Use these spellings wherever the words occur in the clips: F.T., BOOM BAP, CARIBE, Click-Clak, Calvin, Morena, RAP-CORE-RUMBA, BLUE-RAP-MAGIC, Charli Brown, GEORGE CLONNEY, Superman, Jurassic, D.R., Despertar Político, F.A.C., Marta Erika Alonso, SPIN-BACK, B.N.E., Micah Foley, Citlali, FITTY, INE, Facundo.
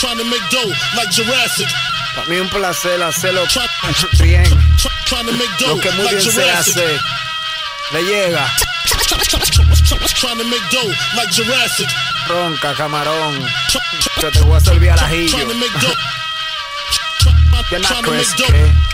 trying to make dough like Jurassic. Para mí un placer hacerlo bien. Lo que muy bien se hace le llega. Trying to make dough like Jurassic. Ronca, camarón. Yo te voy a servir al ajillo. Ya naco es que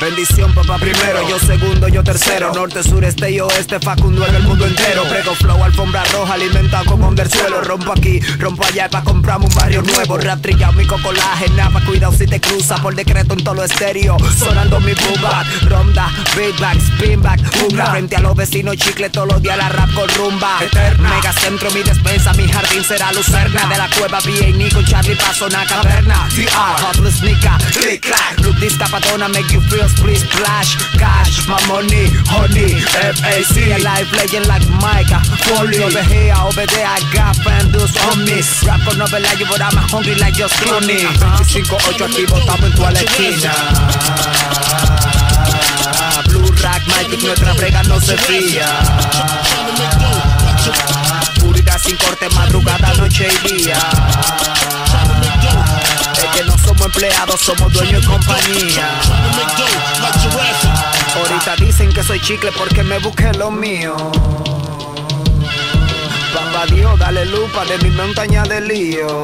bendición, papá primero, yo segundo, yo tercero. Norte, sur, este y oeste, Facundo en el mundo entero. Prego flow, alfombra roja, alimentado con undersuelo. Rompo aquí, rompo allá, pa' comprarme un barrio nuevo. Rap trillado, mi cocolágena, pa' cuidado si te cruza. Por decreto en todo lo estéreo, sonando mi boomback. Ronda, big back, spin back, hurra. Frente a los vecinos, chicle, todos los días la rap con rumba. Megacentro, mi despensa, mi jardín será lucerna. De la cueva, B.A.N.E. con Charli pasó una caverna. D.R. Hustle, sneaker, click, clack. Club discapadona, make you feel please flash, cash, my money, honey, F.A.C. Life legend like Micah Foley. Over there, I got fan dudes on me. Rap con novela, you but I'm hungry like just Clooney. 25-8 aquí, botamos en tu esquina. Blue Rack, Magic, nuestra brega no se fría. Puridad sin corte, madrugada, noche y día. Es que no somos empleados, somos dueños y compañía. Ahorita dicen que soy chicle porque me busqué lo mío. Papá Dios, dale lupa de mi montaña de lío.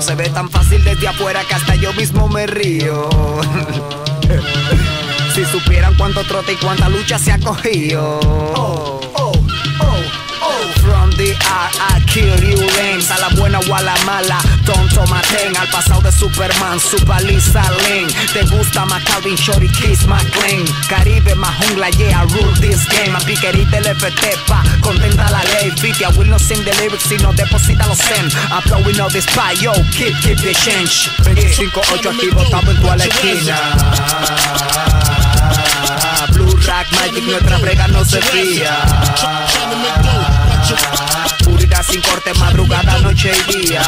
Se ve tan fácil desde afuera que hasta yo mismo me río. Si supieran cuánto trote y cuánta lucha se ha cogido. Oh, oh, oh, oh. From the I kill you names. A la buena o a la mala, tonto maten. Al pasado de Superman, super Lisa Lane. Te gusta más Calvin, shorty, kiss my claim. Caribe, más jungla, yeah, I rule this game. A piquerita el F.T. pa, contenta la ley. Fifty, I will not sing the lyrics si no deposita los cents. I'm blowing all this pie, yo, keep the change. 25-8 aquí, botamos en tu esquina. Blue Rack, Magic, nuestra brega no se fría. Puridad sin corte, madrugada, noche y día.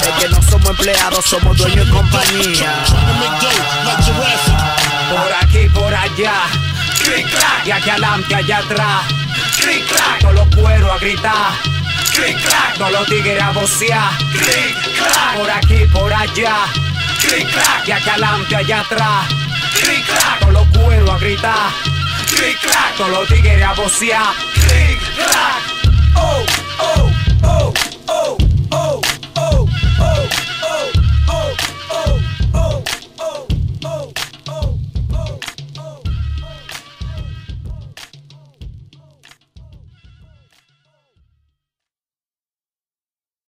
Es que no somos empleados, somos dueños y compañía. Por aquí, por allá, clic clac. Y aquí adelante, allá atrás, clic clac. Con los cueros a gritar, clic clac. Con los tigres a vocear, clic clac. Por aquí, por allá, clic clac. Y aquí adelante, allá atrás, clic clac. Con los cueros a gritar, clic clac. Todos los tigres a vocear, clic clac.